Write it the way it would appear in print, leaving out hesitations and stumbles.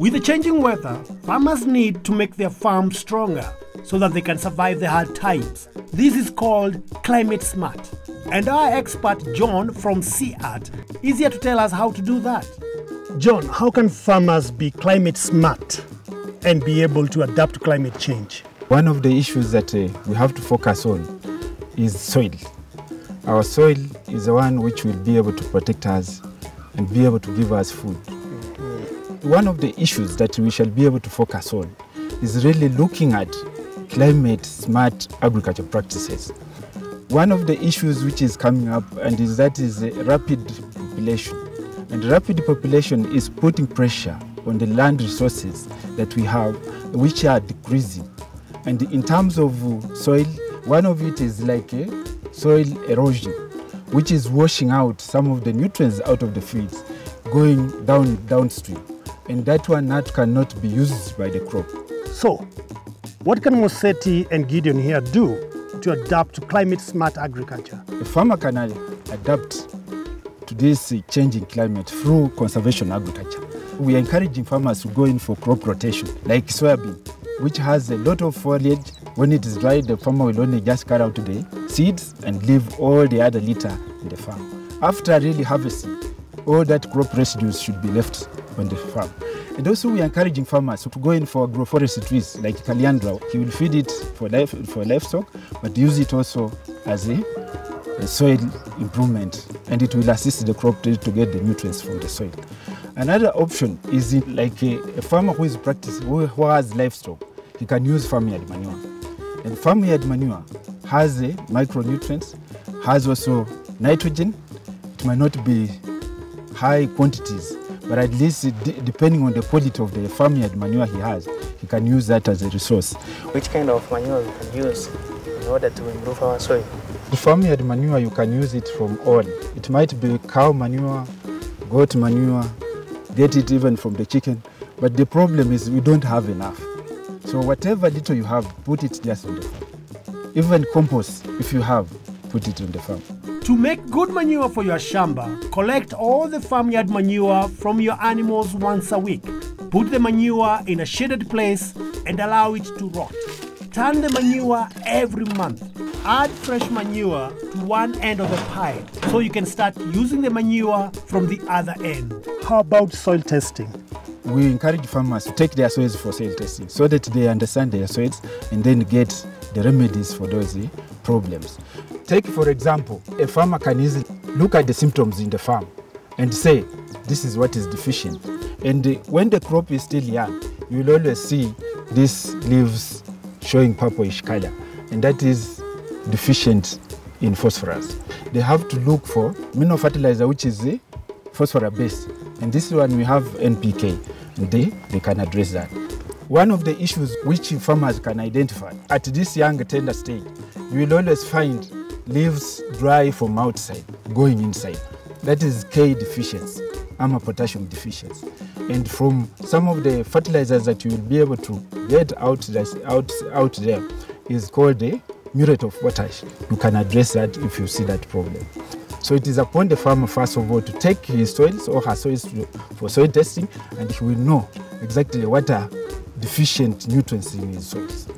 With the changing weather, farmers need to make their farm stronger so that they can survive the hard times. This is called climate smart. And our expert John from CIAT is here to tell us how to do that. John, how can farmers be climate smart and be able to adapt to climate change? One of the issues that we have to focus on is soil. Our soil is the one which will be able to protect us and be able to give us food. One of the issues that we shall be able to focus on is really looking at climate smart agriculture practices. One of the issues which is coming up is rapid population. And rapid population is putting pressure on the land resources that we have, which are decreasing. And in terms of soil, one of it is like a soil erosion, which is washing out some of the nutrients out of the fields, going downstream. And that one that cannot be used by the crop. So, what can Moseti and Gideon here do to adapt to climate-smart agriculture? The farmer can adapt to this changing climate through conservation agriculture. We are encouraging farmers to go in for crop rotation, like soybean, which has a lot of foliage. When it is dry, the farmer will only just cut out the seeds and leave all the other litter in the farm. After really harvesting, all that crop residues should be left on the farm. And also we are encouraging farmers to go in for agroforestry trees like caliandra. He will feed it for livestock, but use it also as a soil improvement, and it will assist the crop to get the nutrients from the soil. Another option is like a farmer who has livestock, he can use farmyard manure. And farmyard manure has micronutrients, has also nitrogen. It might not be high quantities, but at least depending on the quality of the farmyard manure he has, he can use that as a resource. Which kind of manure you can use in order to improve our soil? The farmyard manure, you can use it from all. It might be cow manure, goat manure, get it even from the chicken. But the problem is we don't have enough. So whatever little you have, put it just on the farm. Even compost, if you have, put it on the farm. To make good manure for your shamba, collect all the farmyard manure from your animals once a week. Put the manure in a shaded place and allow it to rot. Turn the manure every month. Add fresh manure to one end of the pile so you can start using the manure from the other end. How about soil testing? We encourage farmers to take their soils for soil testing so that they understand their soils and then get the remedies for those problems. Take, for example, a farmer can easily look at the symptoms in the farm and say, this is what is deficient. And when the crop is still young, you'll always see these leaves showing purplish color, and that is deficient in phosphorus. They have to look for mineral fertilizer, which is phosphorus-based. And this one we have NPK, and they can address that. One of the issues which farmers can identify at this young tender stage, you will always find leaves dry from outside, going inside. That is K deficiency, ama potassium deficiency. And from some of the fertilizers that you will be able to get out there is called the muriate of potash. You can address that if you see that problem. So it is upon the farmer, first of all, to take his soils or her soils for soil testing, and he will know exactly what are deficient nutrients in his soils.